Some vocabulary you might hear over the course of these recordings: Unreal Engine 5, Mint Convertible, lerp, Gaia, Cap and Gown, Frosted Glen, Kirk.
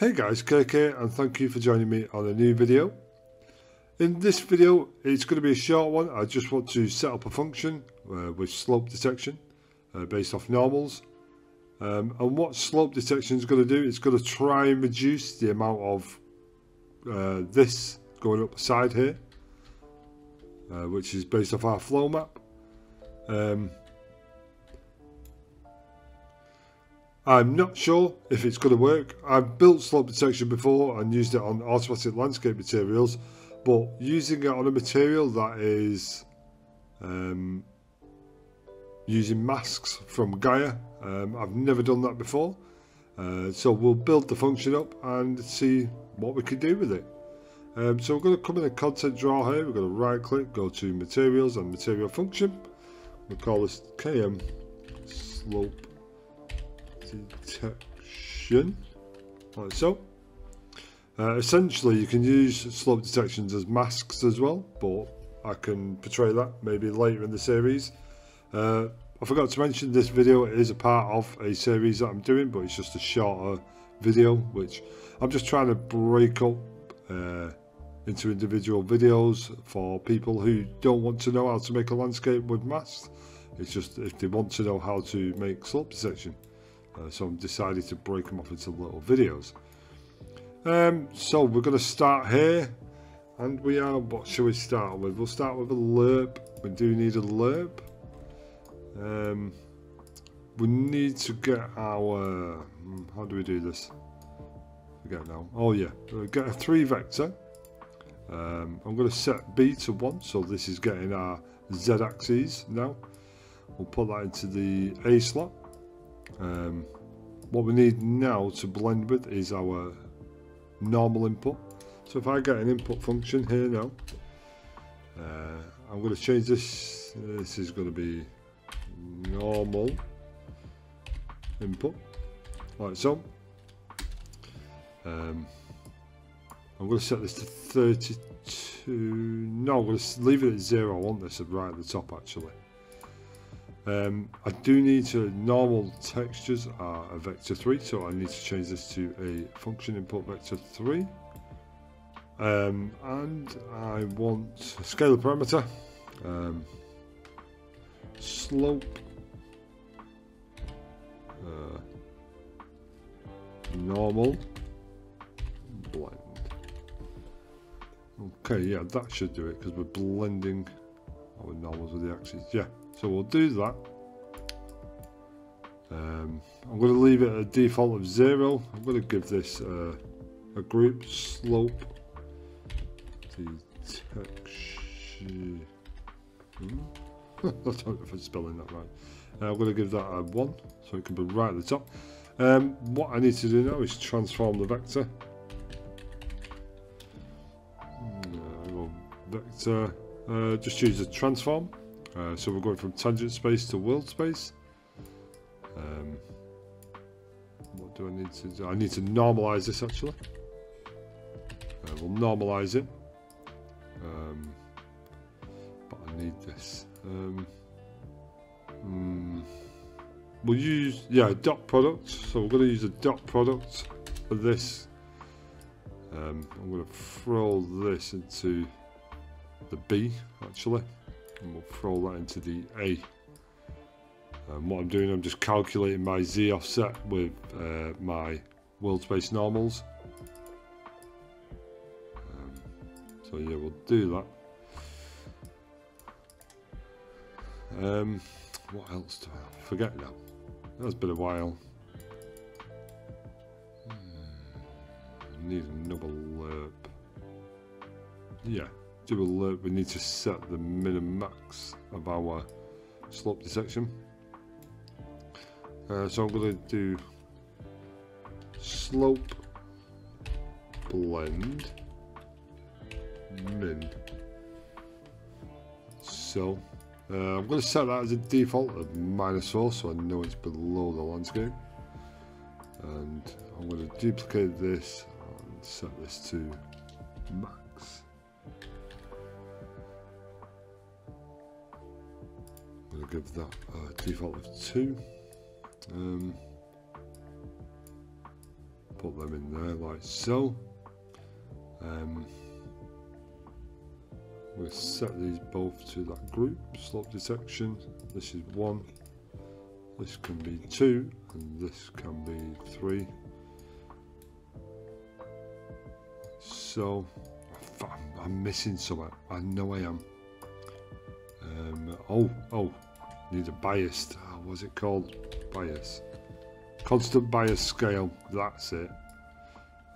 Hey guys, Kirk here, and thank you for joining me on a new video. In this video, it's going to be a short one. I just want to set up a function with slope detection based off normals. And what slope detection is going to do, it's going to try and reduce the amount of this going up the side here, which is based off our flow map. I'm not sure if it's going to work. I've built slope detection before and used it on automatic landscape materials, but using it on a material that is using masks from Gaia, I've never done that before. So we'll build the function up and see what we can do with it. So we're going to come in a content drawer here. We're going to right click, go to materials and material function. We'll call this KM slope detection, like so. Essentially you can use slope detections as masks as well, but I can portray that maybe later in the series. I forgot to mention this video is a part of a series that I'm doing, but it's just a shorter video which I'm just trying to break up into individual videos for people who don't want to know how to make a landscape with masks. It's just if they want to know how to make slope detection. So I've decided to break them up into little videos. So we're going to start here, and we are, what shall we start with? We'll start with a lerp. We do need a lerp. We need to get our, how do we do this? Forget now. Oh yeah, we'll get a 3 vector. I'm going to set B to 1, so this is getting our Z axes now. We'll put that into the A slot. What we need now to blend with is our normal input. So if I get an input function here now, I'm going to change this. This is going to be normal input, like so. I'm going to set this to 32. No, I'm going to leave it at 0. I want this right at the top actually. I do need to, normal textures are a vector 3, so I need to change this to a function input vector 3. And I want a scalar parameter, slope, normal, blend. Okay, yeah, that should do it because we're blending our normals with the axes, yeah. So we'll do that. I'm going to leave it a default of 0. I'm going to give this a group slope detection. I don't know if I'm spelling that right. I'm going to give that a 1 so it can be right at the top. What I need to do now is transform the vector. Just choose a transform. So we're going from tangent space to world space. What do I need to do? I need to normalize this actually. We'll normalize it. But I need this. We'll use, yeah, dot product. So we're going to use a dot product for this. I'm going to throw this into the B actually. And we'll throw that into the A. What I'm doing, I'm just calculating my Z offset with my world space normals. So yeah, we'll do that. What else do I forget now? That's been a while. I need another lerp. Yeah. Alert, we need to set the min and max of our slope detection. So I'm going to do slope blend min. So I'm going to set that as a default of -4, so I know it's below the landscape. And I'm going to duplicate this and set this to max. Give that a default of 2. put them in there like so. We'll set these both to that group, slope detection. This is 1, this can be 2, and this can be 3. So, I'm missing something, I know I am. Need a biased, what's it called? Bias. Constant bias scale, that's it.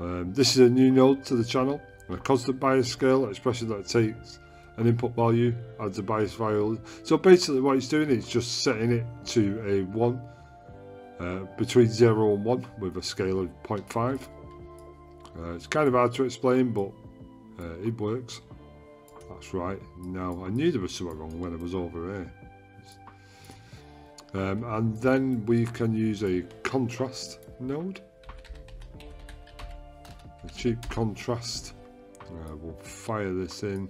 This is a new node to the channel. A constant bias scale, expression that takes an input value, adds a bias value. So basically what it's doing is just setting it to a 1, between 0 and 1 with a scale of 0.5. It's kind of hard to explain, but it works. That's right. Now, I knew there was something wrong when I was over here. And then we can use a contrast node. A cheap contrast. We'll fire this in,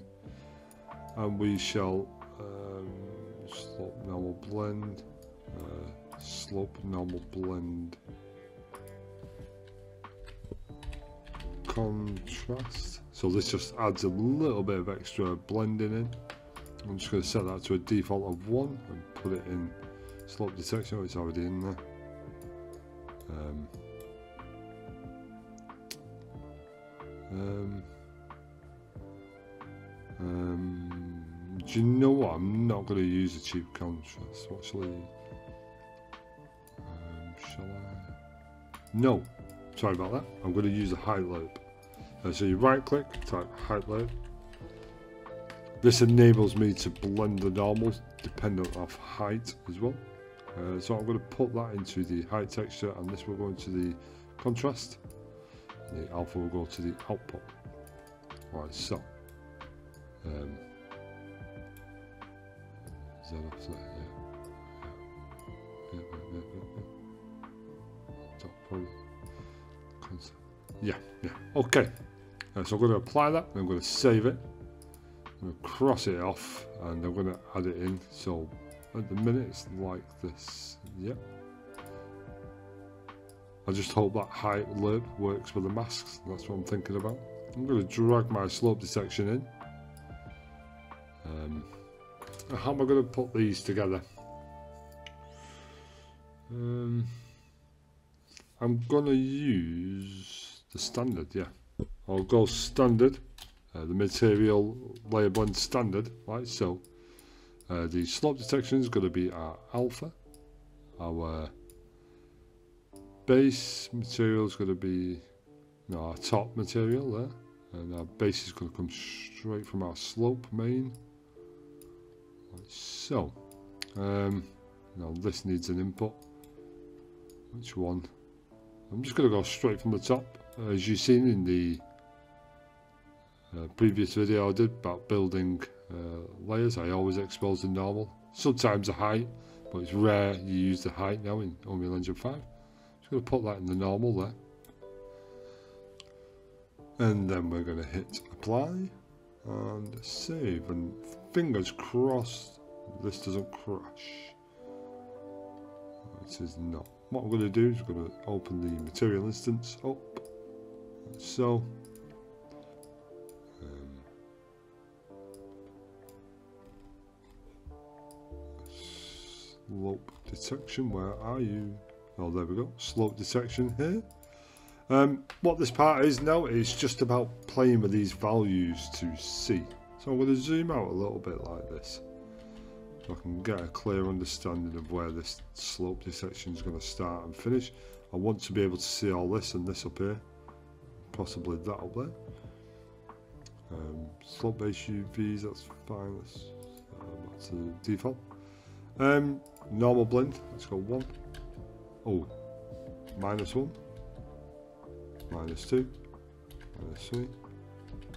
and we shall slope normal blend, slope normal blend, contrast. So this just adds a little bit of extra blending in. I'm just going to set that to a default of 1 and put it in slope detection. It's already in there. Do you know what? I'm not going to use a cheap contrast. What shall I use? Shall I? No. Sorry about that. I'm going to use a height loop. So you right click, type height loop. This enables me to blend the normals dependent on height as well. So I'm going to put that into the height texture, and this will go into the contrast. The alpha will go to the output. Right, so is that offset? Yeah. Okay. So I'm going to apply that. I'm going to save it. I'm going to cross it off, and I'm going to add it in. So at the minute it's like this. Yep. Yeah. I just hope that height loop works for the masks. That's what I'm thinking about. I'm going to drag my slope detection in. How am I going to put these together? I'm going to use the standard, yeah. I'll go standard, the material layer blend standard, like so. The slope detection is going to be our alpha, our base material is going to be our top material there, and our base is going to come straight from our slope main, like so. Now this needs an input. Which one? I'm just going to go straight from the top. As you've seen in the previous video I did about building layers, I always expose the normal, sometimes the height, but it's rare you use the height now in Unreal Engine 5. Just going to put that in the normal there, and then we're going to hit apply and save, and fingers crossed this doesn't crash. This is not. What I'm going to do is I'm going to open the material instance up like so. Slope detection, where are you? Oh, there we go. Slope detection here. What this part is now is just about playing with these values to see. So I'm going to zoom out a little bit like this, so I can get a clear understanding of where this slope detection is going to start and finish. I want to be able to see all this and this up here, possibly that up there. Slope based UVs, that's fine. Let's back to default. Normal blend. Let's go 1. Oh, -1, -2, -3,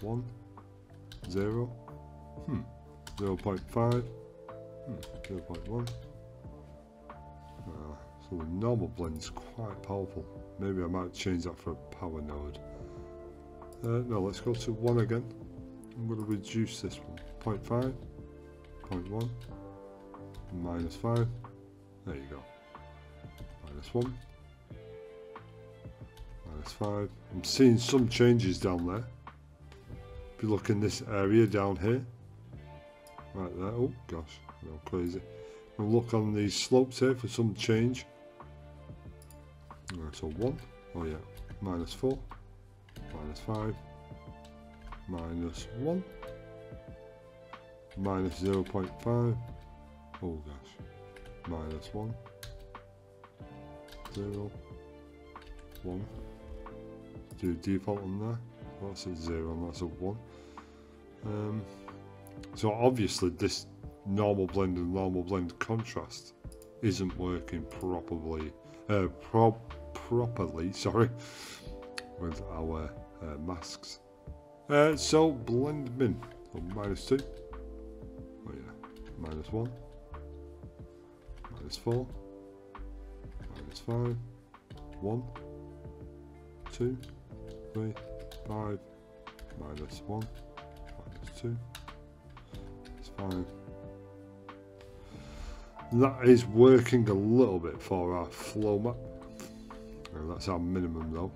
1, 0, 0.5, 0.1. So the normal blend's quite powerful. Maybe I might change that for a power node. No, let's go to 1 again. I'm going to reduce this one. 0.5, 0.1, -5. There you go. -1, that's fine. I'm seeing some changes down there. If you look in this area down here, right there, oh gosh, I'm crazy. We'll look on these slopes here for some change. Right, so 1, oh yeah, -4, -5, -1, -0.5, oh gosh, -1, 0, 1, do default on there, so that's a 0 and that's a 1. So obviously this normal blend and normal blend contrast isn't working properly, properly, sorry, with our masks. So blend min, so -2, oh yeah, -1, -4, -5, 1, 2, 3, 5, -1, -2, -5. That is working a little bit for our flow map. And that's our minimum though.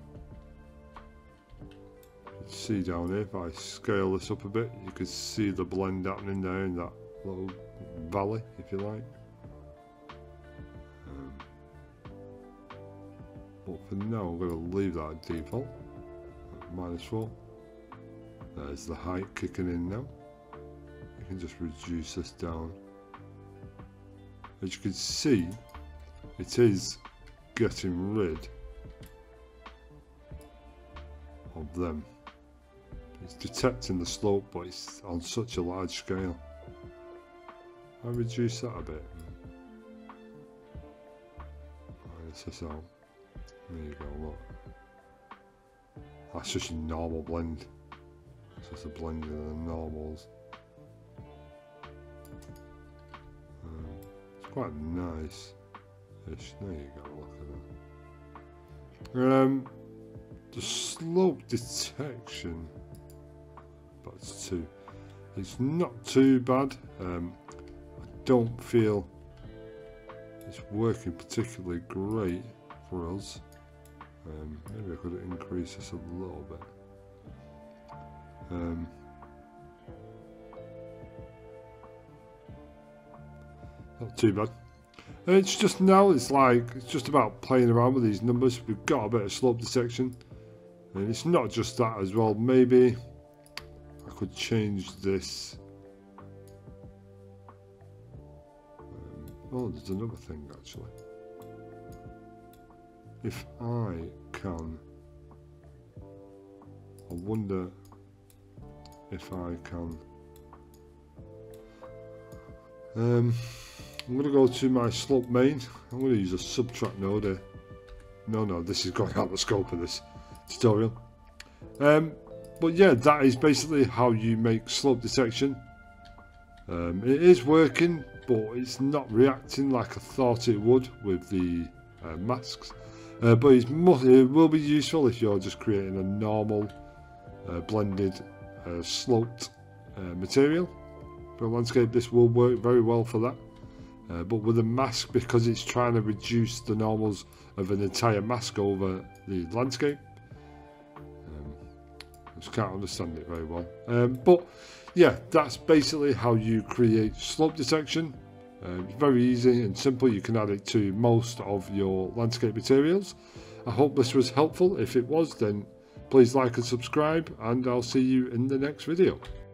You can see down here, if I scale this up a bit, you can see the blend happening there in that little valley, if you like. But for now, I'm going to leave that at default. -4. There's the height kicking in now. You can just reduce this down. As you can see, it is getting rid of them. It's detecting the slope, but it's on such a large scale. I reduce that a bit. Minus this out. There you go, look. That's just a normal blend. It's just a blend of the normals. Quite nice-ish. There you go, look at that. The slope detection, that's 2. It's not too bad. I don't feel it's working particularly great for us. Maybe I could increase this a little bit. Not too bad. And it's just now, it's just about playing around with these numbers. We've got a bit of slope detection, and it's not just that as well. Maybe I could change this. Oh, there's another thing actually. If I can, I wonder if I can. I'm going to go to my slope main. I'm going to use a subtract node here. No, this is going out the scope of this tutorial. But yeah, that is basically how you make slope detection. It is working, but it's not reacting like I thought it would with the masks. But it will be useful if you're just creating a normal blended sloped material. For a landscape, this will work very well for that. But with a mask, because it's trying to reduce the normals of an entire mask over the landscape, I just can't understand it very well. But yeah, that's basically how you create slope detection. It's very easy and simple. You can add it to most of your landscape materials. I hope this was helpful. If it was, then please like and subscribe, and I'll see you in the next video.